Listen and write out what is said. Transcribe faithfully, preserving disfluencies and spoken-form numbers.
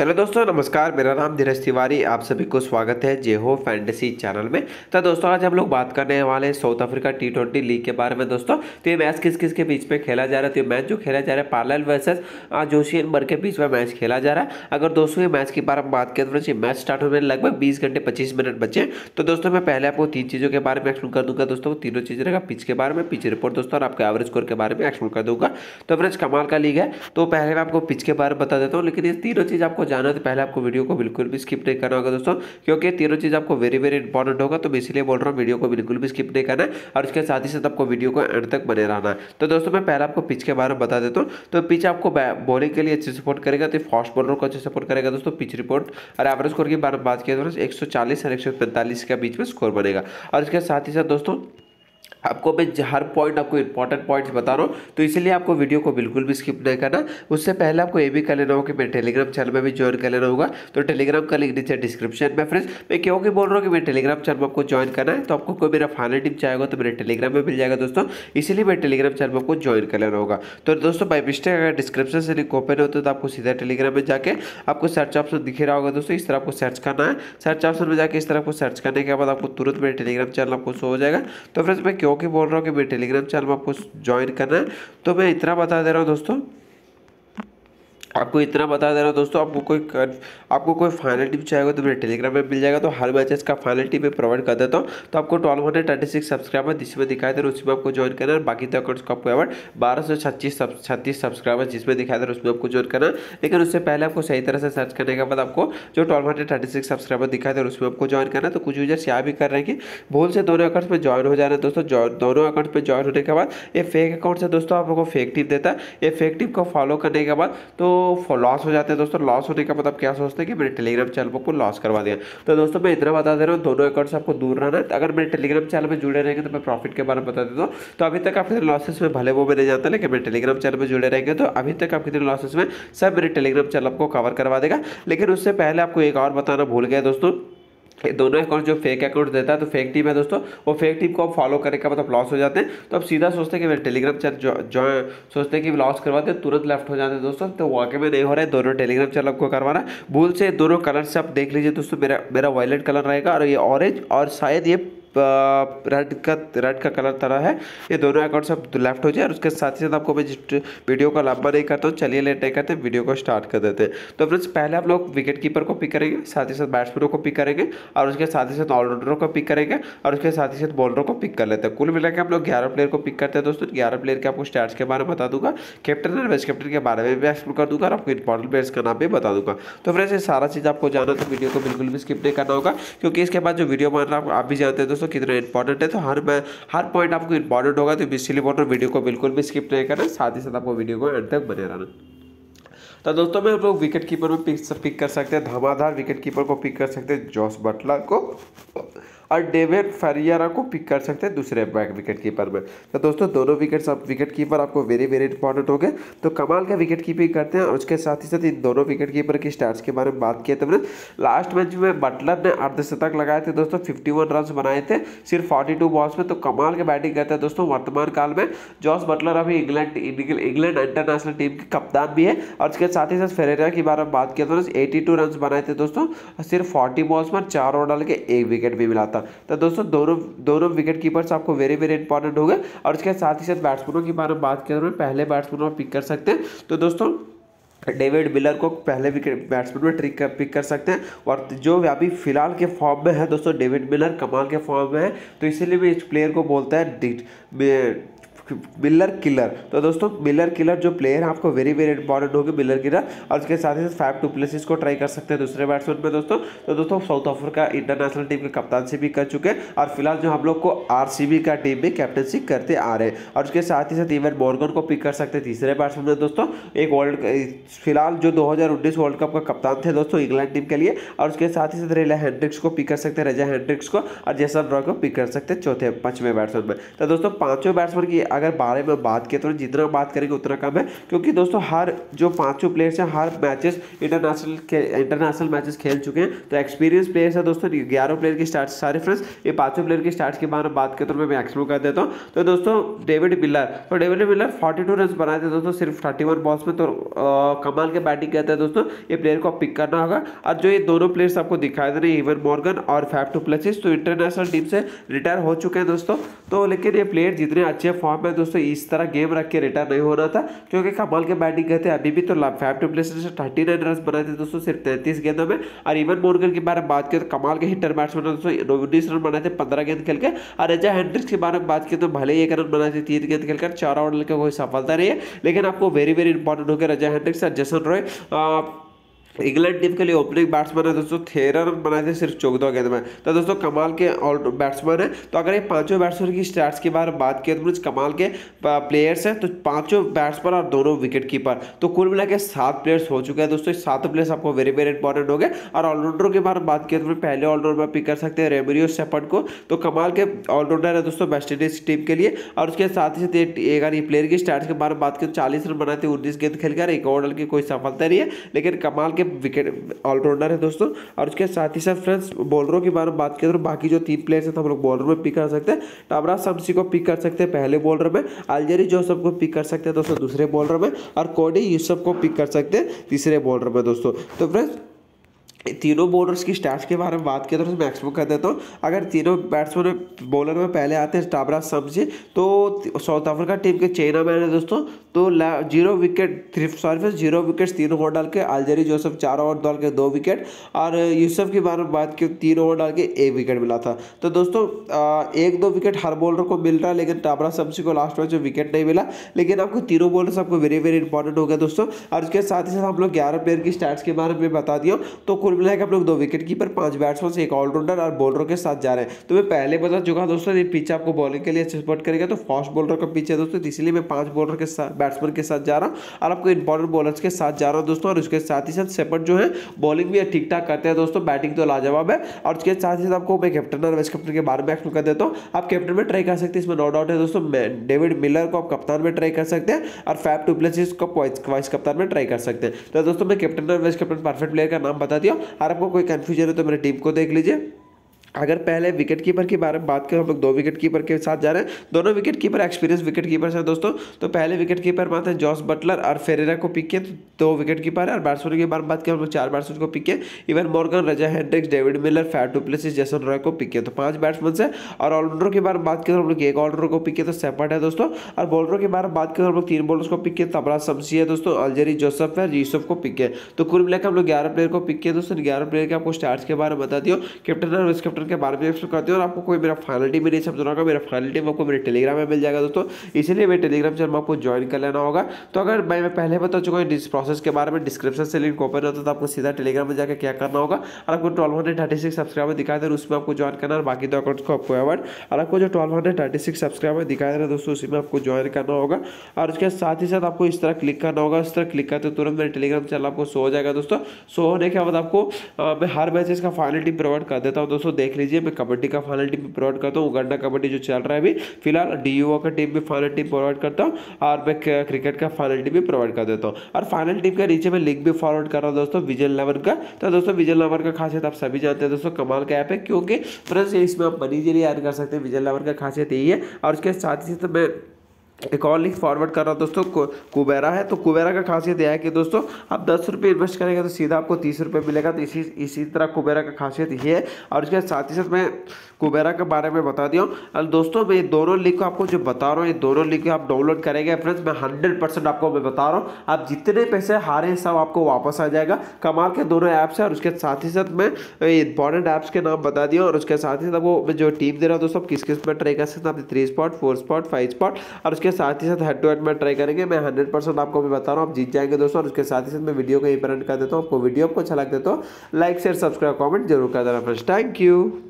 Hello दोस्तों नमस्कार, मेरा नाम धीरज तिवारी, आप सभी को स्वागत है जेहो फैंटेसी चैनल में। तो दोस्तों आज हम लोग बात करने वाले हैं South Africa T twenty league के बारे में। दोस्तों तो ये मैच किस किस के बीच में खेला जा रहा है? तो ये मैच जो खेला जा रहा है पार्ल वर्सेस जोशियनबर्ग के बीच में मैच खेला जा रहा है। अगर दोस्तों ये मैच के बारे में बात करें तो ये मैच स्टार्ट होने लगभग बीस घंटे पच्चीस मिनट बचे। तो दोस्तों मैं पहले आपको तीन चीज़ों के बारे में एक्सप्लेन कर दूंगा। दोस्तों तीनों चीज़ रहेगा पिच के बारे में, पिच रिपोर्ट दोस्तों और आपके एवरेज स्कोर के बारे में एक्सप्लेन कर दूंगा। तो एवरेज कमाल का लीग है, तो पहले मैं आपको पिच के बारे में बता देता हूँ। लेकिन ये तीनों चीज़ आपको जाना तो पहले आपको वीडियो को बिल्कुल भी स्किप नहीं करना होगा दोस्तों, क्योंकि तीनों चीज़ आपको वेरी वेरी इंपॉर्टेंट होगा। तो मैं इसलिए बोल रहा हूँ वीडियो को बिल्कुल भी स्किप नहीं करना है और उसके साथ ही साथ आपको वीडियो को एंड तक बने रहना है। तो दोस्तों मैं पहले आपको पिच के बारे में बता देता हूँ। तो पिच आपको बॉलिंग के लिए अच्छी सपोर्ट करेगा, तो फास्ट बॉलर को अच्छे सपोर्ट करेगा दोस्तों। पिच रिपोर्ट और एवरेज स्कोर की बात किया तो एक सौ चालीस और एक सौ पैंतालीस के बीच में स्कोर बनेगा। और उसके साथ ही साथ दोस्तों आपको मैं हर पॉइंट आपको इंपॉर्टेंट पॉइंट्स बता रहा हूँ, तो इसलिए आपको वीडियो को बिल्कुल भी स्किप नहीं करना। उससे पहले आपको ये भी कर लेना होगा कि मैं टेलीग्राम चैनल में भी ज्वाइन कर लेना होगा। तो टेलीग्राम का लिंक नीचे डिस्क्रिप्शन में। फ्रेंड्स मैं क्योंकि बोल रहा हूँ कि मेरे टेलीग्राम चैनल में आपको ज्वाइन करना है, तो आपको कोई मेरा फाइनल टिप चाहेगा तो मेरे टेलीग्राम में मिल जाएगा दोस्तों, इसीलिए मेरे टेलीग्राम चैनल में आपको ज्वाइन कर लेना होगा। तो दोस्तों बाई मिस्टेक अगर डिस्क्रिप्शन से लिंक ओपन होता है तो आपको सीधा टेलीग्राम में जाकर आपको सर्च ऑप्शन दिखे रहा होगा दोस्तों, इस तरह आपको सर्च करना है। सर्च ऑप्शन में जाकर इस तरह आपको सर्च करने के बाद आपको तुरंत मेरे टेलीग्राम चैनल आपको शो हो जाएगा। तो फ्रेंड्स मैं क्योंकि बोल रहा हूँ कि मेरे टेलीग्राम चैनल में आपको ज्वाइन करना है, तो मैं इतना बता दे रहा हूँ दोस्तों, आपको इतना बता दे रहा हूँ दोस्तों। आपको कोई आपको कोई फाइनल टिप चाहिए तो मेरे टेलीग्राम में मिल जाएगा। तो हर मैचेस का फाइनल टिप मैं प्रोवाइड कर देता हूँ। तो आपको twelve hundred thirty six subscriber जिसमें दिखाई दे रहा है उसमें आपको ज्वाइन करना है। बाकी तो अकाउंट्स का आपको एवड बारह सौ छत्तीस छत्तीस सब्सक्राइबर जिसमें दिखाई दे रहा है उसमें आपको ज्वाइन करना है। लेकिन उससे पहले आपको सही तरह से सर्च करने के बाद आपको जो twelve hundred thirty six subscriber दिखाई दे रहा है उसमें आपको ज्वाइन करना है। तो कुछ यूजर्स यहाँ भी कर रहे हैं कि भूल से दोनों अकाउंट्स पर ज्वाइन हो जा रहे हैं दोस्तों। दोनों अकाउंट्स पर ज्वाइन होने के बाद ये फेक अकाउंट है दोस्तों, आप लोगों को फेक टिप देता है। ये फेक टिप को फॉलो करने के बाद तो लॉस हो जाते हैं दोस्तों। लॉस होने का मतलब क्या सोचते हैं कि मेरे टेलीग्राम चैनल को लॉस करवा दिया। तो दोस्तों मैं इतना बता दे रहा हूँ, दोनों अकाउंट से आपको दूर रहना है। तो अगर मेरे टेलीग्राम चैनल में जुड़े रहेंगे तो मैं प्रॉफिट के बारे में बता देता हूँ। तो अभी तक आप कितने लॉसेस में भले वो मैं नहीं जानता, लेकिन मेरे टेलीग्राम चैनल में जुड़े रहेंगे तो अभी तक आप कितने लॉसेस में सब मेरे टेलीग्राम चैनल आपको कवर करवा देगा। लेकिन उससे पहले आपको एक और बताना भूल गया दोस्तों, दोनों अकाउंट जो फेक अकाउंट देता है तो फेक टीम है दोस्तों, वो फेक टीम को आप फॉलो करने का मतलब लॉस हो जाते हैं। तो आप सीधा सोचते हैं कि मेरे टेलीग्राम चैनल ज्वाइन सोचते हैं कि लॉस करवाते हैं, तुरंत लेफ्ट हो जाते हैं दोस्तों। तो वाकई में नहीं हो रहा है, दोनों टेलीग्राम चैनल आपको करवाना। भूल से दोनों कलर से आप देख लीजिए दोस्तों, मेरा मेरा वायलेट कलर रहेगा और ये ऑरेंज और शायद ये रेड का रेड का कलर तरह है। ये दोनों अकाउंट सब लेफ्ट हो जाए। और उसके साथ ही साथ आपको मैं वीडियो का लंबा नहीं करता हूँ, चलिए लेट नहीं करते, वीडियो को स्टार्ट कर देते हैं। तो फ्रेंड्स पहले आप लोग विकेट कीपर को पिक करेंगे, साथ ही साथ बैट्समैनों को पिक करेंगे और उसके साथ ही साथ ऑलराउंडरों को पिक करेंगे और उसके साथ ही साथ बॉलरों को पिक कर लेते हैं। कुल मिला के हम लोग ग्यारह प्लेयर को पिक करते हैं दोस्तों। ग्यारह प्लेयर के आपको स्टैट्स के बारे में बता दूंगा, कैप्टन और वाइस कैप्टन के बारे में भी एक्सप्लेन कर दूंगा और आपको इंपॉर्टेंट प्लेयर्स का नाम भी बता दूंगा। तो फ्रेंड्स ये सारा चीज़ आपको जाना तो वीडियो को बिल्कुल भी स्किप नहीं करना होगा, क्योंकि इसके बाद जो वीडियो बन रहा है आप भी जानते हैं दोस्तों कितना इंपॉर्टेंट है। तो हर हर पॉइंट आपको इंपॉर्टेंट होगा, तो इसीलिए बोल रहा हूँ वीडियो को बिल्कुल भी स्किप नहीं करना, साथ ही साथ आपको वीडियो को एंड तक बने रहना। तो दोस्तों मैं हम लोग विकेट कीपर में पिक पिक कर सकते हैं, धमाधार विकेट कीपर को पिक कर सकते हैं जॉस बटलर को और डेविड फेरियरा को पिक कर सकते हैं दूसरे बैक विकेट कीपर में। तो दोस्तों दोनों विकेट सब विकेट कीपर आपको वेरी वेरी इंपॉर्टेंट हो गए। तो कमाल का विकेट कीपिंग करते हैं और उसके साथ ही साथ इन दोनों विकेट कीपर की स्टैट्स के बारे में बात किए। तब लास्ट मैच में बटलर ने अर्धशतक लगाए थे दोस्तों, फिफ्टी वन रन बनाए थे सिर्फ फोर्टी टू बॉल्स में। तो कमाल के बैटिंग करते हैं दोस्तों। वर्तमान काल में जॉस बटलर अभी इंग्लैंड इंग्लैंड इंटरनेशनल टीम के कप्तान भी है। और उसके साथ ही साथ फेरियरा के बारे में बात किया तो एटी टू रन बनाए थे दोस्तों, सिर्फ फोर्टी बॉल्स में चार ओवर डाल के एक विकेट भी मिला था। तो दोस्तों दोनों दोनों विकेट कीपर्स आपको वेरी वेरी इंपॉर्टेंट हो गए। और उसके साथ ही साथ बैट्समैनों की बारे में बात करें तो पहले बैट्समैनों को पिक कर सकते हैं। तो दोस्तों डेविड मिलर को पहले विकेट बैट्समैन में ट्रिक पिक कर सकते हैं। और जो अभी फिलहाल के फॉर्म में है दोस्तों, डेविड मिलर कमाल के फॉर्म में है, तो इसीलिए भी इस प्लेयर को बोलता है मिलर किलर। तो दोस्तों मिलर किलर जो प्लेयर है आपको वेरी वेरी इंपॉर्टेंट होगी, मिलर किलर। और उसके साथ ही साथ फैफ डुप्लेसिस को ट्राई कर सकते हैं दूसरे बैट्समैन में दोस्तों। तो दोस्तों साउथ अफ्रीका इंटरनेशनल टीम के कप्तान से भी कर चुके हैं और फिलहाल जो हम लोग को आरसीबी का टीम में कैप्टनसी करते आ रहे हैं। और उसके साथ ही साथ इवन मॉर्गन को पिक कर सकते हैं तीसरे बैट्समैन में दोस्तों, एक वर्ल्ड फिलहाल जो दो हज़ार उन्नीस वर्ल्ड कप का कप्तान थे दोस्तों इंग्लैंड टीम के लिए। और उसके साथ ही साथ रजा हैंड्रिक्स को पिक कर सकते हैं, रजा हैंड्रिक्स को और जैसन रॉय को पिक कर सकते हैं चौथे पाँचवें बैट्समैन में। तो दोस्तों पाँचवें बैट्समैन की अगर बारे में बात किया तो जितना बात करेंगे उतना कम है, क्योंकि दोस्तों हर जो पाँचों प्लेयर्स हैं हर मैचेस इंटरनेशनल इंटरनेशनल मैचेस खेल चुके हैं, तो एक्सपीरियंस प्लेयर्स है दोस्तों। ग्यारह प्लेयर की स्टार्ट सारे फ्रेंड्स, ये पाँचों प्लेयर की स्टार्ट के बारे में बात करते तो मैं मैक्सिमम कर देता हूँ। तो दोस्तों डेविड मिलर तो David Miller forty two run बनाए थे दोस्तों सिर्फ थर्टी वन बॉल्स में, तो कमाल के बैटिंग करते हैं दोस्तों। ये प्लेयर को पिक करना होगा। और जो ये दोनों प्लेयर्स आपको दिखाए थे इवन मॉर्गन और फैफ डुप्लेसिस, तो इंटरनेशनल टीम से रिटायर हो चुके हैं दोस्तों। तो लेकिन ये प्लेयर जितने अच्छे फॉर्म में दोस्तों, इस तरह गेम रख के रिटायर नहीं होना था, क्योंकि कमाल के बैटिंग करते हैं अभी भी। तो फैफ डुप्लेसिस ने थर्टी नाइन रन बनाए थे दोस्तों सिर्फ तैंतीस गेंदों में। और इवन मॉर्गन के बारे में बात करें तो कमाल के हिटर बैट्समैन दोस्तों, उन्नीस रन बनाए थे पंद्रह गेंद खेल के। और रजा हैंड्रिक्स के बारे में बात करें तो भले ही एक रन बनाए थे तीन गेंद खेलकर, चार ओवर लेकर कोई सफलता नहीं है, लेकिन आपको वेरी वेरी इंपॉर्टेंट हो गया। रजा हैंड्रिक्स और जैसन रॉय इंग्लैंड टीम के लिए ओपनिंग बैट्समैन है दोस्तों, तेरह रन बनाए थे सिर्फ चौदह गेंद में। तो दोस्तों कमाल के ऑल बैट्समैन है। तो अगर ये पांचों बैट्समैन की स्टैट्स के बारे में बात करें तो कमाल के प्लेयर्स हैं, तो पांचों बैट्समैन और दोनों विकेट कीपर, तो कुल मिला के सात प्लेयर्स हो चुके हैं दोस्तों। सातों प्लेयर्स आपको वेरी वेरी इंपॉर्टेंट हो गए। और ऑलराउंडर के बारे में बात करें तो पहले ऑलराउंडर में पिक कर सकते हैं रेमरियो सेपट को, तो कमाल के ऑलराउंडर है दोस्तों वेस्ट इंडीज टीम के लिए। और उसके साथ ही साथ ये प्लेयर की स्टैट्स के बारे में बात करें चालीस रन बनाते उन्नीस गेंद खेलकर, एक ओवर की कोई सफलता नहीं है, लेकिन कमाल विकेट ऑलराउंडर है दोस्तों। और उसके साथ ही साथ फ्रेंड्स बॉलरों के बारे में बात करें तो बाकी जो तीन प्लेयर्स हैं तो हम लोग बॉलर में पिक कर सकते हैं। टाबरा शमसी को पिक कर सकते हैं पहले बॉलर में, अलज़ारी जोसेफ को पिक कर सकते हैं दोस्तों दूसरे बॉलर में, और कोडी यूसुफ को पिक कर सकते हैं तीसरे बॉलर में दोस्तों। तो फ्रेंड्स तीनों बॉलर्स की स्टैट्स के बारे में बात करें तो मैं एक्सप्लेन कर देता हूँ। अगर तीनों बैट्समैन बॉलर में पहले आते हैं टाबरा शमसी, तो साउथ अफ्रीका टीम के चेना मैन है दोस्तों, तो zero wicket three sorry zero wicket तीन ओवर डाल के, अलज़ारी जोसेफ चार ओवर डाल के दो विकेट, और यूसुफ के बारे में बात की तीन ओवर डाल के एक विकेट मिला था। तो दोस्तों एक दो विकेट हर बॉलर को मिल रहा है, लेकिन टाबरा शमसी को लास्ट मैच में विकेट नहीं मिला, लेकिन आपको तीनों बॉलर्स आपको वेरी वेरी इंपॉर्टेंट हो गया दोस्तों। और उसके साथ ही साथ हम लोग ग्यारह प्लेयर की स्टैट्स के बारे में बता दिया, तो कुल मिला के आप लोग दो विकेट कीपर, पांच बैट्समैन, एक ऑलराउंडर और बॉलरों के साथ जा रहे हैं। तो मैं पहले बता चुका दोस्तों ये पिच आपको बॉलिंग के लिए सपोर्ट करेगा, तो फास्ट बॉलर का पिच है दोस्तों, इसलिए मैं पांच बॉलर के साथ बैट्समैन के साथ जा रहा हूँ और आपको इंपॉर्टेंट बॉलर्स के साथ जा रहा हूँ दोस्तों। और उसके साथ ही साथ सेपट जो है बॉलिंग भी ठीक ठाक करते हैं दोस्तों, बैटिंग तो लाजवाब है। और उसके साथ ही साथ आपको मैं कैप्टन और वाइस कैप्टन के बारे में एक्सप्लेन कर देता हूँ। आप कैप्टन में ट्राई कर सकते हैं, इसमें नो डाउट है दोस्तों। डेविड मिलर को आप कप्तान में ट्राई कर सकते हैं और फैफ डुप्लेसिस को वाइस कप्तान में ट्राई कर सकते हैं। तो दोस्तों मैं कैप्टन और वाइस कैप्टन परफेक्ट प्लेयर का नाम बता दिया, और आपको कोई कंफ्यूजन है तो मेरी टीम को देख लीजिए। अगर पहले विकेट कीपर के बारे में बात करें, हम लोग दो विकेट कीपर के साथ जा रहे हैं, दोनों wicket keeper experience wicket keeper हैं दोस्तों। तो पहले विकेट कीपर बात है जॉस बटलर और फेरियरा को पिक किए, तो दो विकेट कीपर है। और बैट्समैन के बारे में बात करें, हम लोग चार बैट्समैन को पिक किए, Eoin Morgan, Reeza Hendricks, David Miller, Faf du Plessis, Jason Roy को पिक किए, तो पाँच बैट्समैन से। और ऑलराउंडर के बारे में बात करें, हम लोग एक ऑलराउंडर को पिक किए तो सेपट है दोस्तों। और बॉलरों के बारे में बात करें, हम लोग तीन बॉलर्स को पिक किए, टाबरा शमसी है दोस्तों, अलज़ारी जोसेफ है, यूसुफ को पिक किए। तो कुल मिलाकर हम लोग ग्यारह प्लेयर को पिक किए दोस्तों। ग्यारह प्लेयर के आपको स्टार्स के बारे में बता दियो, कैप्टन और वाइस कैप्टन के बारे में एक्सप्लेन करते हैं। और आपको कोई मेरा फाइनल टीम नहीं समझना होगा, मेरा फाइनल टीम आपको मेरे टेलीग्राम में मिल जाएगा दोस्तों, इसलिए मेरे टेलीग्राम चैनल में आपको ज्वाइन कर लेना होगा। तो अगर मैं मैं पहले बता चुका हूँ इस प्रोसेस के बारे में, डिस्क्रिप्शन से लिंक ओपन होता है, तो आपको सीधा टेलीग्राम में जाकर क्या करना होगा। और आपको twelve hundred thirty six subscriber दिखाई दे रहे उसमें आपको ज्वाइन करना, और बाकी दो अकाउंट्स को आपको अवॉइड। और आपको जो twelve hundred thirty six subscriber दिखाई दे रहे दोस्तों, उसमें आपको ज्वाइन करना होगा। और उसके साथ ही साथ आपको इस तरह क्लिक करना होगा, इस तरह क्लिक करते तुरंत मेरे टेलीग्राम चैनल आपको शो हो जाएगा दोस्तों। शो होने के बाद आपको मैं हर मैचेस का फाइनल टीम प्रोवाइड कर देता हूँ दोस्तों, देख लीजिए। मैं कबड्डी का फाइनल टीम प्रोवाइड करता हूँ, उगांडा कबड्डी जो चल रहा है अभी फिलहाल, डीओ का टीम भी फाइनल टीम प्रोवाइड करता हूँ, और मैं क्रिकेट का फाइनल टीम भी प्रोवाइड कर देता हूँ। और फाइनल टीम का नीचे मैं लिंक भी फॉरवर्ड कर रहा हूँ दोस्तों, विजन इलेवन का। तो दोस्तों विजन इलेवन का खासियत आप सभी जानते हैं दोस्तों, कमाल का ऐप है, क्योंकि फ्रेंड्स इसमें आप मनी इजीली अर्न कर सकते हैं, विजन इलेवन का खासियत यही है। और उसके साथ ही साथ मैं एक और लिंक फॉरवर्ड कर रहा हूँ दोस्तों, कुबेरा है। तो कुबेरा का खासियत यह है कि दोस्तों आप दस रुपये इन्वेस्ट करेंगे तो सीधा आपको तीस रुपये मिलेगा, तो इसी इसी तरह कुबेरा का खासियत ये है। और उसके साथ ही साथ मैं कुबेरा के बारे में बता दिया हूँ। और दोस्तों मैं ये दोनों लिंक को आपको जो बता रहा हूँ, ये दोनों लिंक आप डाउनलोड करेंगे फ्रेंड्स, मैं हंड्रेड परसेंट आपको मैं बता रहा हूँ, आप जितने पैसे हारे सब आपको वापस आ जाएगा। कमाल के दोनों ऐप्स है। और उसके साथ ही साथ मैं इंपॉर्टेंट ऐप्स के नाम बता दिया। और उसके साथ ही साथ वो जो टीम दे रहा हूँ दोस्तों, आप किस किस में ट्राई कर सकते हैं, आप three spot, four spot, five spot, और उसके साथ ही साथ हेड टू हेड में ट्राई करेंगे। मैं हंड्रेड परसेंट आपको मैं बता रहा हूँ, आप जीत जाएंगे दोस्तों। और उसके साथ ही साथ मैं वीडियो को यहीं पर एंड कर देता हूँ। आपको वीडियो को अच्छा लग देता हूँ, लाइक शेयर सब्सक्राइब कमेंट जरूर कर देना फ्रेंड्स। Thank you.